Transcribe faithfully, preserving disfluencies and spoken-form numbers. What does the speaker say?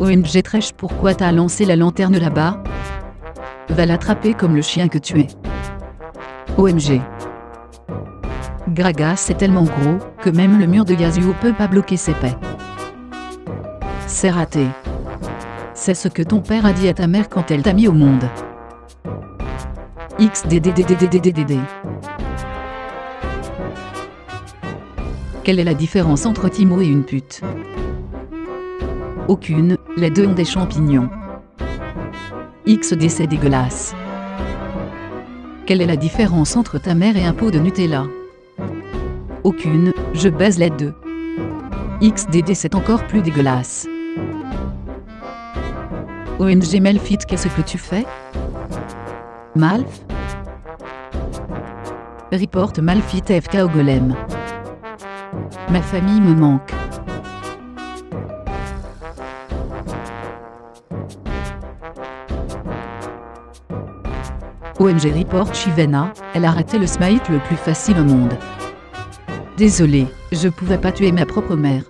O M G Trèche, pourquoi t'as lancé la lanterne là-bas? Va l'attraper comme le chien que tu es. O M G. Gragas c'est tellement gros, que même le mur de Yasuo peut pas bloquer ses pets. C'est raté. C'est ce que ton père a dit à ta mère quand elle t'a mis au monde. X D D D D D D D D D. Quelle est la différence entre Timo et une pute? Aucune, les deux ont des champignons. X D c'est dégueulasse. Quelle est la différence entre ta mère et un pot de Nutella? Aucune, je baise les deux. X D D c'est encore plus dégueulasse. O M G Malphite, qu'est-ce que tu fais? Malph? Reporte Malphite F K au golem. Ma famille me manque. O M G Report Shivana, elle a raté le smite le plus facile au monde. Désolé, je pouvais pas tuer ma propre mère.